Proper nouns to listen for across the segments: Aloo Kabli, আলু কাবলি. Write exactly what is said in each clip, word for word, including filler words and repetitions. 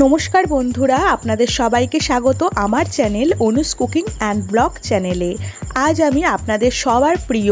नमस्कार बंधुरा आपनादेर सबाइके स्वागत आमार channel Anus cooking and blog चैनेले। आज आमी आपनादेर सबार प्रिय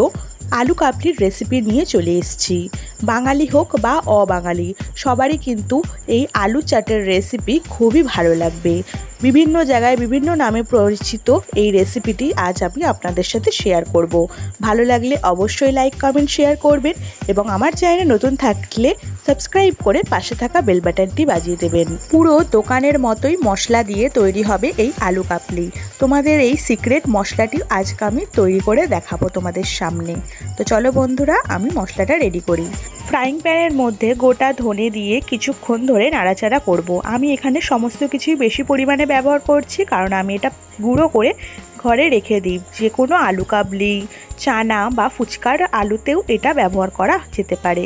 आलू काबलिर रेसिपि निये चले एसेछि। बांगाली होक बा अबांगाली सबारই किन्तु एई आलू चाटेर रेसिपि खूबই भालो लागबे। विभिन्न जगह विभिन्न नामे परिचित ये रेसिपिटी आज आमी आपनादेर साथे शेयर करब। भालो लागले अवश्य लाइक कमेंट शेयर करबेन एबं आमार चैनेले नतुन थाकले सबस्क्राइब करे पाशे थाका बेल बाटनटी बाजिये देबेन। पुरो दोकानेर मतोई मशला दिये तैरी हबे एई आलू काबली। तोमादेर एई सिक्रेट मशलाटी आजके आमी तैरी करे देखाबो तोमादेर सामने। तो चलो बंधुरा आमी मशलाटा रेडी करी। फ्राइंग पैनर मध्य गोटा धने दिए किछुक्षण धरे नाड़ाचाड़ा करब। आमी एखाने समस्त किछुई बेशी परिमाणे ব্যবহার করছি কারণ আমি এটা গুঁড়ো করে ঘরে রেখে দিই। যে কোনো আলু কাবলি চানা বা ফুচকার আলুতেও এটা ব্যবহার করা যেতে পারে।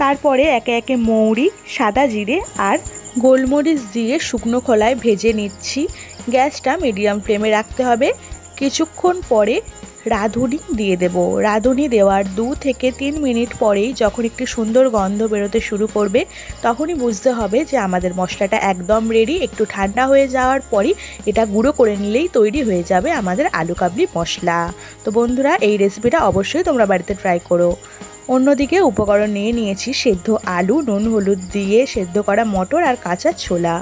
তারপরে একে একে মৌরি সাদা জিরে আর গোলমরিচ দিয়ে শুকনো খোলায় ভেজে নিচ্ছি। গ্যাসটা মিডিয়াম ফ্লেমে রাখতে হবে। কিছুক্ষণ পরে রাঁধুনি দিয়ে দেব। রাঁধুনি দেওয়ার দু থেকে তিন মিনিট পরেই যখন একটি সুন্দর গন্ধ বেরোতে শুরু করবে তখনই বুঝতে হবে যে আমাদের মশলাটা একদম রেডি। একটু ঠান্ডা হয়ে যাওয়ার পরই এটা গুঁড়ো করে নিলেই তৈরি হয়ে যাবে আমাদের আলু কাবলি মশলা। তো বন্ধুরা এই রেসিপিটা অবশ্যই তোমরা বাড়িতে ট্রাই করো। অন্যদিকে উপকরণ নিয়ে নিয়েছি সেদ্ধ আলু, নুন হলুদ দিয়ে সেদ্ধ করা মটর আর কাঁচা ছোলা।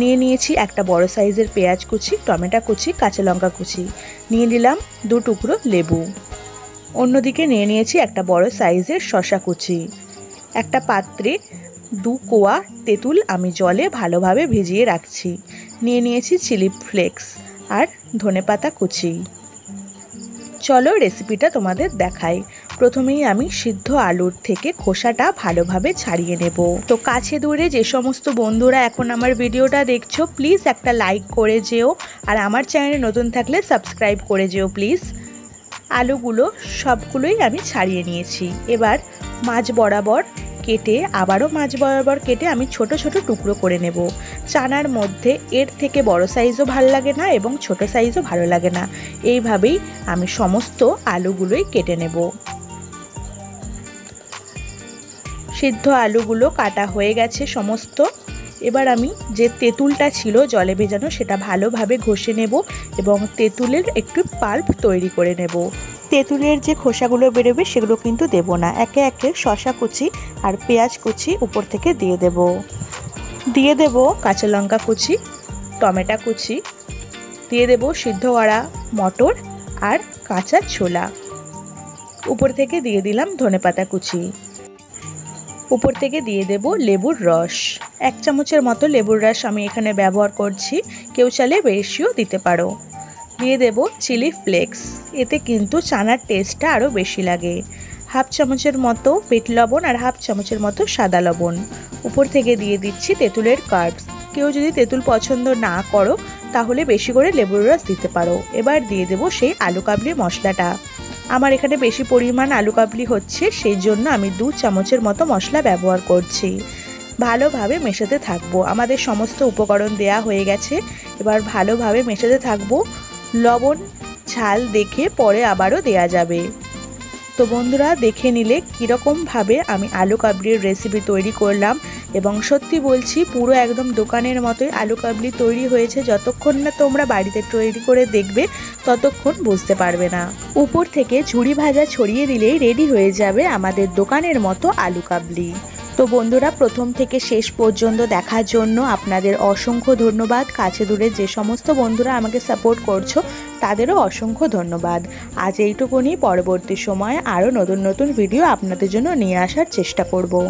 নিয়ে নিয়েছি একটা বড় সাইজের পেঁয়াজ কুচি, টমেটো কুচি, কাঁচা লঙ্কা কুচি, নিয়ে নিলাম দু টুকরো লেবু। অন্যদিকে নিয়ে নিয়েছি একটা বড় সাইজের শসা কুচি। একটা পাত্রে দু কোয়া তেঁতুল আমি জলে ভালোভাবে ভিজিয়ে রাখছি। নিয়ে নিয়েছি চিলি ফ্লেক্স আর ধনেপাতা কুচি। চলো রেসিপিটা তোমাদের দেখাই। প্রথমেই আমি সিদ্ধ আলুর থেকে খোসাটা ভালোভাবে ছাড়িয়ে নেব। তো কাছে দূরে যে সমস্ত বন্ধুরা এখন আমার ভিডিওটা দেখছো প্লিজ একটা লাইক করে যেও আর আমার চ্যানেলে নতুন থাকলে সাবস্ক্রাইব করে যেও প্লিজ। আলুগুলো সবগুলোই আমি ছাড়িয়ে নিয়েছি। এবার মাঝ বরাবর কেটে আবারও মাছ বরাবর কেটে আমি ছোট ছোট টুকরো করে নেব। চানার মধ্যে এর থেকে বড় সাইজও ভালো লাগে না এবং ছোট সাইজও ভালো লাগে না। এইভাবেই আমি সমস্ত আলুগুলোই কেটে নেব। সিদ্ধ আলুগুলো কাটা হয়ে গেছে সমস্ত। এবার আমি যে তেঁতুলটা ছিল জলে ভেজানো সেটা ভালোভাবে ঘষে নেব এবং তেঁতুলের একটু পাল্প তৈরি করে নেব। তেঁতুলের যে খোসাগুলো বেরোবে সেগুলো কিন্তু দেব না। একে একে শসা কুচি আর পেঁয়াজ কুচি উপর থেকে দিয়ে দেব। দিয়ে দেব কাঁচা লঙ্কা কুচি, টমেটো কুচি, দিয়ে দেব সিদ্ধ করা মটর আর কাঁচা ছোলা। উপর থেকে দিয়ে দিলাম ধনেপাতা কুচি। উপর থেকে দিয়ে দেব লেবুর রস। এক চামচের মতো লেবুর রস আমি এখানে ব্যবহার করছি, কেউ চাইলে বেশিও দিতে পারো। দিয়ে দেব চিলি ফ্লেক্স, এতে কিন্তু চানার টেস্টটা আরও বেশি লাগে। হাফ চামচের মতো পেট লবণ আর হাফ চামচের মতো সাদা লবণ। উপর থেকে দিয়ে দিচ্ছি তেঁতুলের কার্বস। কেউ যদি তেঁতুল পছন্দ না করো তাহলে বেশি করে লেবুর রস দিতে পারো। এবার দিয়ে দেব সেই আলু কাবলি মশলাটা। আমার এখানে বেশি পরিমাণ আলু কাবলি হচ্ছে সেই জন্য আমি দু চামচের মতো মশলা ব্যবহার করছি। ভালোভাবে মেশাতে থাকবো। আমাদের সমস্ত উপকরণ দেয়া হয়ে গেছে। এবার ভালোভাবে মেশাতে থাকবো। লবণ ঝাল দেখে পরে আবারও দেয়া যাবে। তো বন্ধুরা দেখে নিলে কীরকমভাবে আমি আলু কাবলির রেসিপি তৈরি করলাম এবং সত্যি বলছি পুরো একদম দোকানের মতোই আলু কাবলি তৈরি হয়েছে। যতক্ষণ না তোমরা বাড়িতে তৈরি করে দেখবে ততক্ষণ বুঝতে পারবে না। উপর থেকে ঝুরি ভাজা ছড়িয়ে দিলেই রেডি হয়ে যাবে আমাদের দোকানের মতো আলু কাবলি। তো বন্ধুরা প্রথম থেকে শেষ পর্যন্ত দেখার জন্য আপনাদের অসংখ্য ধন্যবাদ। কাছে দূরে যে সমস্ত বন্ধুরা আমাকে সাপোর্ট করছো তাদেরও অসংখ্য ধন্যবাদ। আজ এইটুকুনি। পরবর্তী সময়ে আরও নতুন নতুন ভিডিও আপনাদের জন্য নিয়ে আসার চেষ্টা করব।